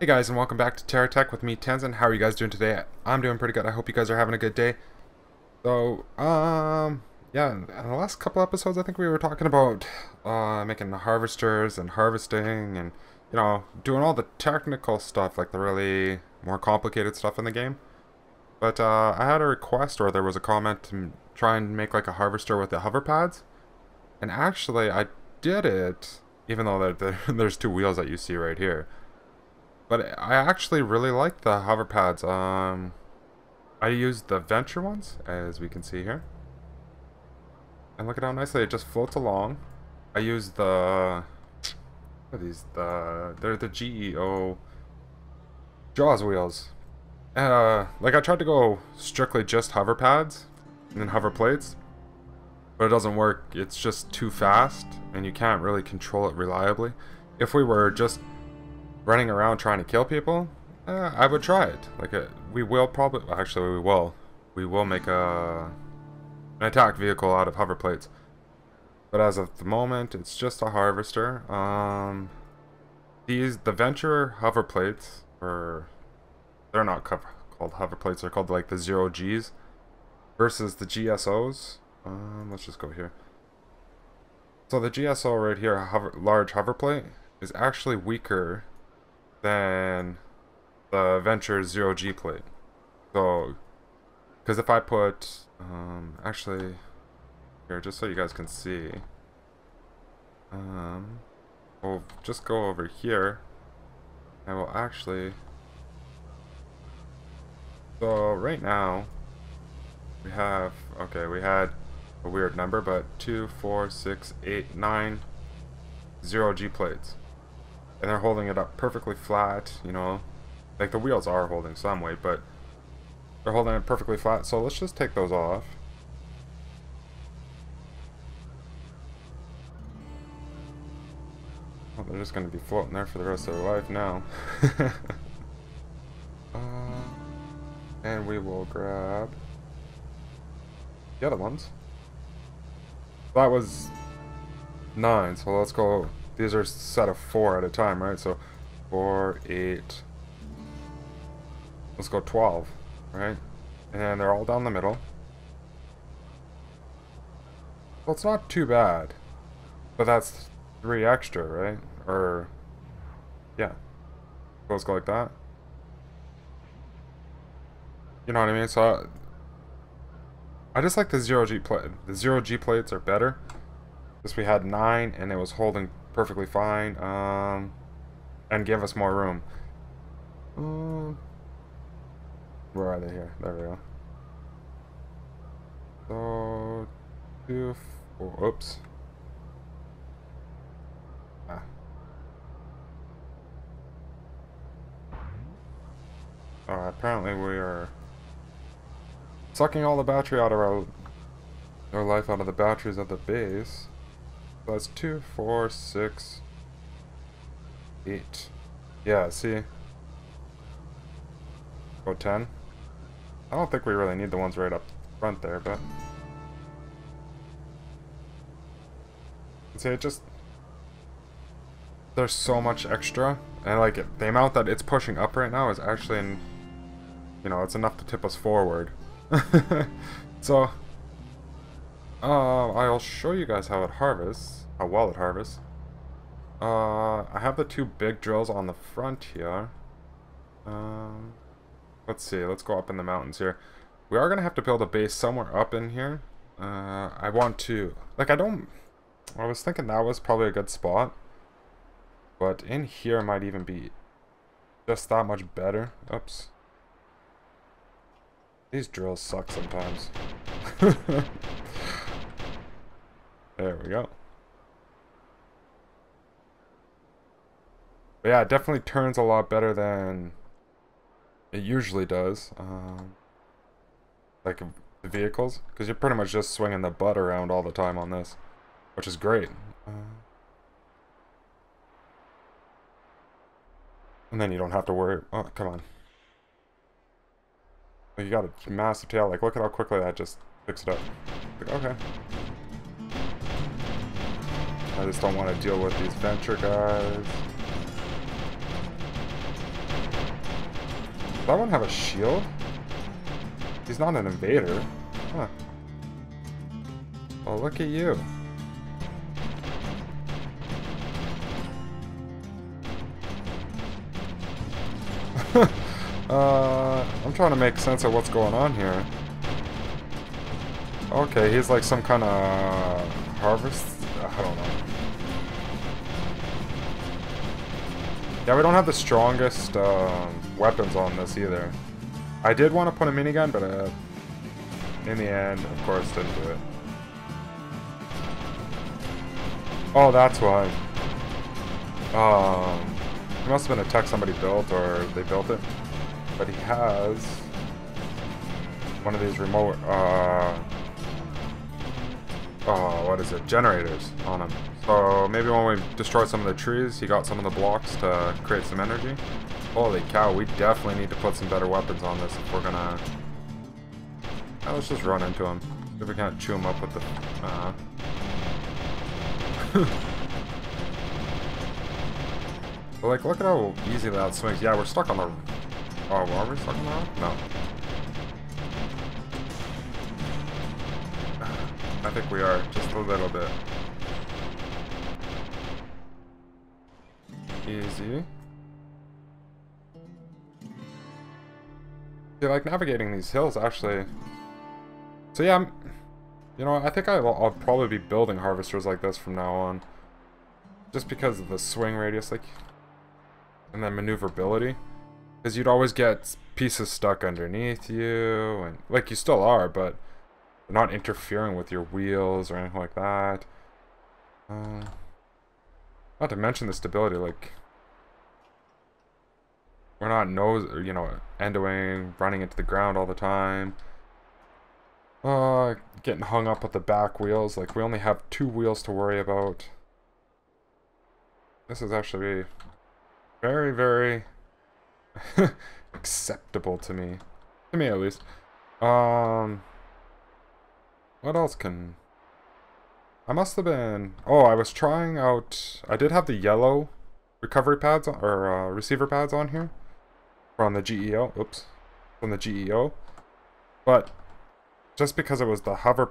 Hey guys, and welcome back to TerraTech with me, Tenzin. How are you guys doing today? I'm doing pretty good. I hope you guys are having a good day. So, yeah, in the last couple episodes, I think we were talking about making harvesters and harvesting and, you know, doing all the technical stuff, like the really more complicated stuff in the game. But I had a request, or there was a comment to try and make like a harvester with the hover pads. And actually, I did it, even though there's two wheels that you see right here. But I actually really like the hover pads. I used the Venture ones, as we can see here. And look at how nicely it just floats along. I used the... what are these? They're the GEO Jaws wheels. Like, I tried to go strictly just hover pads and then hover plates. But it doesn't work. It's just too fast, and you can't really control it reliably. If we were just running around trying to kill people, I would try it. Like, we will probably, actually we will. We will make an attack vehicle out of hover plates. But as of the moment, it's just a harvester. The Venture hover plates, or they're not called hover plates, they're called like the Zero Gs versus the GSOs. Let's just go here. So the GSO right here, large hover plate, is actually weaker than the Venture Zero G plate. So, because if I put, actually, here, just so you guys can see, we'll just go over here, and we'll actually, so right now, we have, okay, we had a weird number, but 2, 4, 6, 8, 9 Zero G plates. And they're holding it up perfectly flat, you know. Like, the wheels are holding some weight, but they're holding it perfectly flat. So let's just take those off. Well, they're just going to be floating there for the rest of their life now. And we will grab the other ones. That was 9, so let's go... These are set of 4 at a time, right? So 4, 8, let's go 12, right? And they're all down the middle. Well, it's not too bad, but that's 3 extra, right? Or, yeah. So let's go like that. You know what I mean? So I just like the Zero G plate. The Zero G plates are better. Because we had 9 and it was holding perfectly fine, and give us more room. Where are they here? There we go. So, 2, 4, oops. Ah. Apparently we are sucking all the battery out of our life out of the batteries at the base. So that's 2, 4, 6, 8. Yeah, see? Go 10. I don't think we really need the ones right up front there, but... see, it just... there's so much extra. And, like, the amount that it's pushing up right now is actually... you know, it's enough to tip us forward. So... I'll show you guys how it harvests, how well it harvests. I have the 2 big drills on the front here. Let's see, let's go up in the mountains here. We are going to have to build a base somewhere up in here. I want to, like, I was thinking that was probably a good spot. But in here might even be just that much better. Oops. These drills suck sometimes. There we go. But yeah, it definitely turns a lot better than it usually does. Like the vehicles, because you're pretty much just swinging the butt around all the time on this, which is great. And then you don't have to worry. Oh, come on! Like, you got a massive tail. Like, look at how quickly that just picks it up. Like, okay. I just don't want to deal with these Venture guys. that one have a shield? He's not an invader. Huh. Well, look at you. I'm trying to make sense of what's going on here. Okay, he's like some kind of harvest? I don't know. Yeah, we don't have the strongest weapons on this either. I did want to put a minigun, but in the end, of course, didn't do it. Oh, that's why. It must have been a tech somebody built, or they built it. But he has one of these remote, what is it? Generators on him. So maybe when we destroy some of the trees, he got some of the blocks to create some energy. Holy cow, we definitely need to put some better weapons on this if we're gonna... Yeah, let's just run into him. See if we can't chew him up with the... Like, look at how easy that swings. Yeah, we're stuck on the... Oh, are we stuck on the rock? No. I think we are, just a little bit. Easy. Yeah, like navigating these hills actually. So yeah, you know, I think I'll probably be building harvesters like this from now on, just because of the swing radius, like, and then maneuverability, because you'd always get pieces stuck underneath you, and like you still are, but they're not interfering with your wheels or anything like that. Not to mention the stability, like. We're not you know, end-to-end, running into the ground all the time. Getting hung up with the back wheels. Like, we only have 2 wheels to worry about. This is actually very, very acceptable to me. To me, at least. What else can... I must have been... Oh, I was trying out... I did have the yellow recovery pads, or receiver pads on here. From the GEO, oops, from the GEO, but just because it was the hover,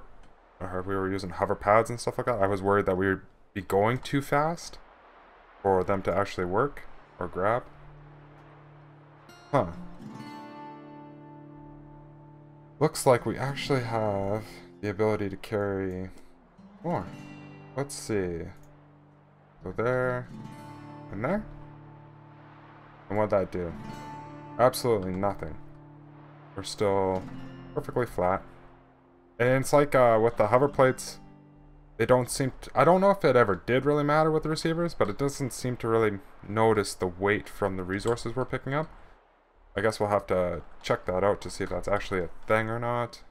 or we were using hover pads and stuff like that, I was worried that we would be going too fast for them to actually work or grab. Huh. Looks like we actually have the ability to carry more. Let's see. Go there, and there. And what'd that do? Absolutely nothing. We're still perfectly flat. And it's like with the hover plates, they don't seem to... I don't know if it ever did really matter with the receivers, but it doesn't seem to really notice the weight from the resources we're picking up. I guess we'll have to check that out to see if that's actually a thing or not.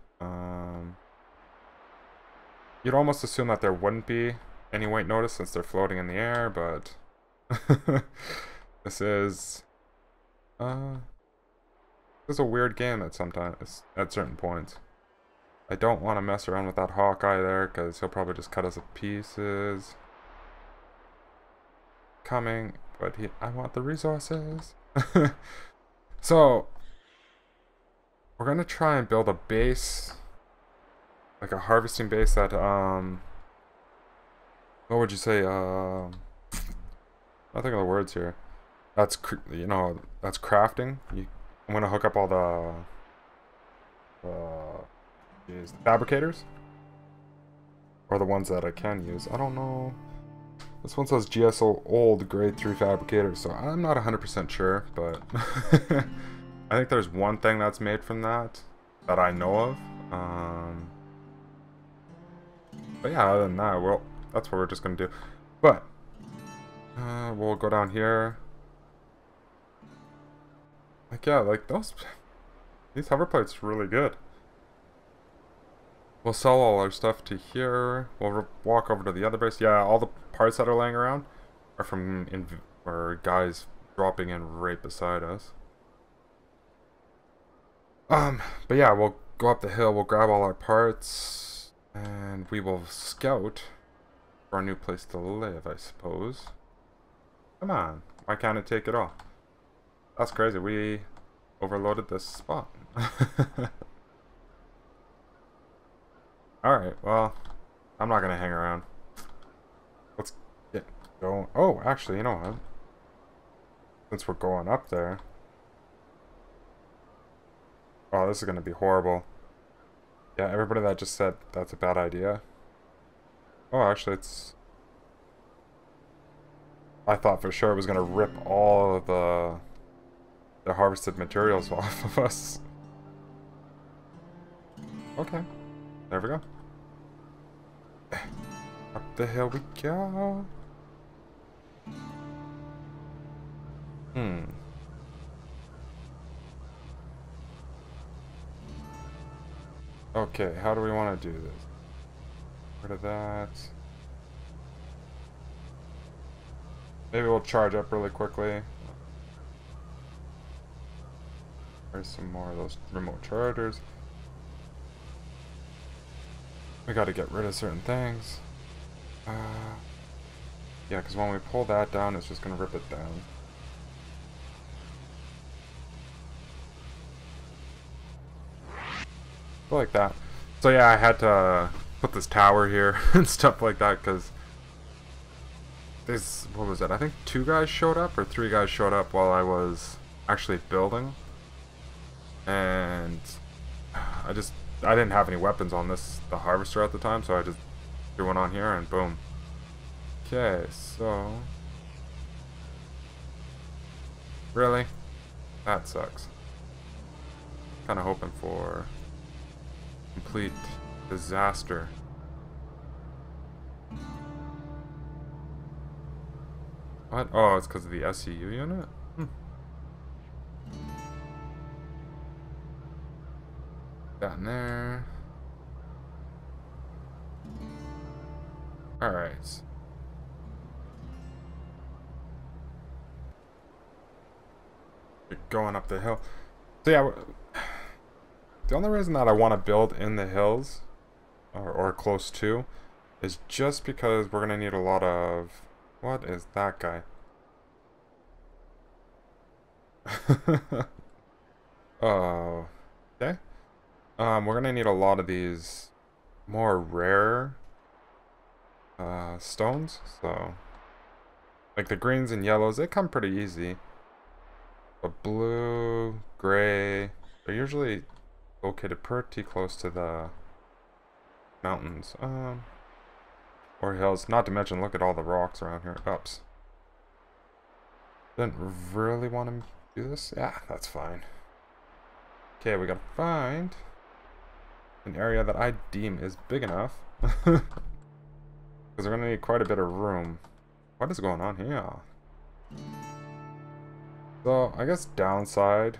You'd almost assume that there wouldn't be any weight notice since they're floating in the air, but... This is... This is a weird game at certain points. I don't want to mess around with that Hawkeye there, because he'll probably just cut us to pieces. Coming, but I want the resources. So, we're going to try and build a base, like a harvesting base that, what would you say, I think of the words here. That's, you know, that's crafting. I'm going to hook up all the fabricators. Or the ones that I can use. I don't know. This one says GSO old grade 3 fabricators, so I'm not 100% sure, but I think there's one thing that's made from that that I know of. But yeah, other than that, well, that's what we're just going to do. But we'll go down here. Like, yeah, like, these hover plates are really good. We'll sell all our stuff to here. We'll walk over to the other base. Yeah, all the parts that are laying around are from guys dropping in right beside us. But yeah, we'll go up the hill. We'll grab all our parts. And we will scout for a new place to live, I suppose. Come on. Why can't it take it all? That's crazy. We overloaded this spot. Alright, well, I'm not gonna hang around. Let's get going. Oh, actually, you know what? Since we're going up there. Oh, this is gonna be horrible. Yeah, everybody that just said that's a bad idea. Oh, actually, it's... I thought for sure it was gonna rip all of the harvested materials off of us. Okay. There we go. Up the hill we go. Hmm. Okay, how do we want to do this? Rid of that. Maybe we'll charge up really quickly. There's some more of those remote chargers. We gotta get rid of certain things. Yeah, because when we pull that down, it's just gonna rip it down. Like that. So yeah, I had to put this tower here and stuff like that because this, what was it? I think 2 guys showed up or 3 guys showed up while I was actually building. And I didn't have any weapons on the harvester at the time, so I just threw one on here and boom. Okay, so... Really? That sucks. Kinda hoping for complete disaster. What? Oh, it's because of the SCU unit? Down there. Alright. You're going up the hill. So yeah, the only reason that I want to build in the hills, or close to, is just because we're going to need a lot of... What is that guy? Oh. Okay. We're going to need a lot of these more rare stones. So, like the greens and yellows, they come pretty easy. But blue, gray, they're usually located pretty close to the mountains or hills. Not to mention, look at all the rocks around here. Ups. Didn't really want to do this. Yeah, that's fine. Okay, we gotta find an area that I deem is big enough. Because we're gonna need quite a bit of room. What is going on here? So, I guess downside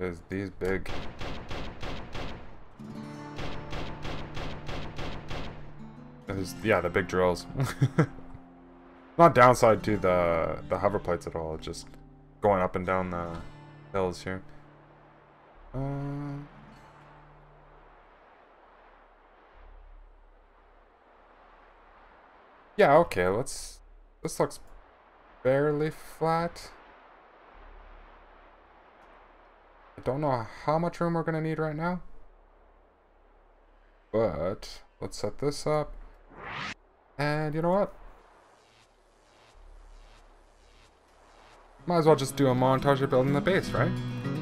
is these big... Yeah, the big drills. Not downside to the hover plates at all, just going up and down the hills here. Yeah, okay, let's... This looks fairly flat. I don't know how much room we're gonna need right now. But, let's set this up. And you know what? Might as well just do a montage of building the base, right?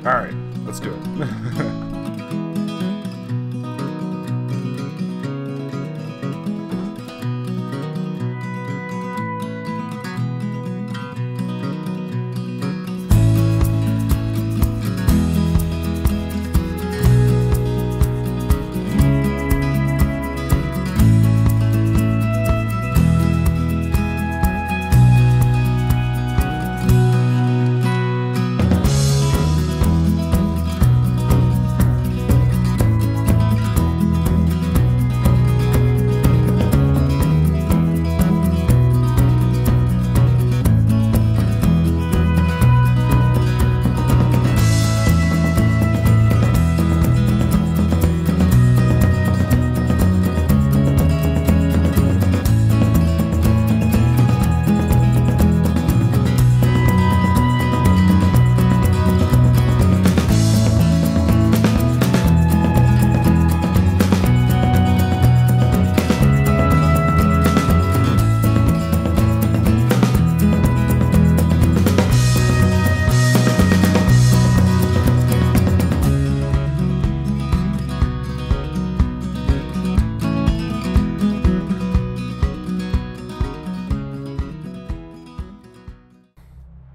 Alright, let's do it.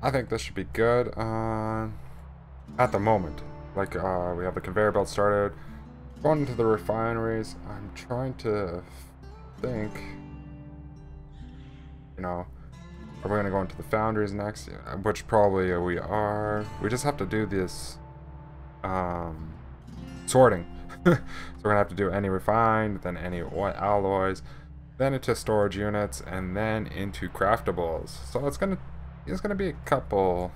I think this should be good at the moment. Like, we have the conveyor belt started. Going into the refineries, I'm trying to think, you know, are we going to go into the foundries next? Which probably we are. We just have to do this sorting. So we're going to have to do any refined, then any alloys, then into storage units, and then into craftables. So it's going to be a couple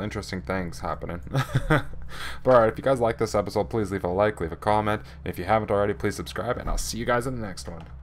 interesting things happening. But alright, if you guys like this episode, please leave a like, leave a comment. If you haven't already, please subscribe, and I'll see you guys in the next one.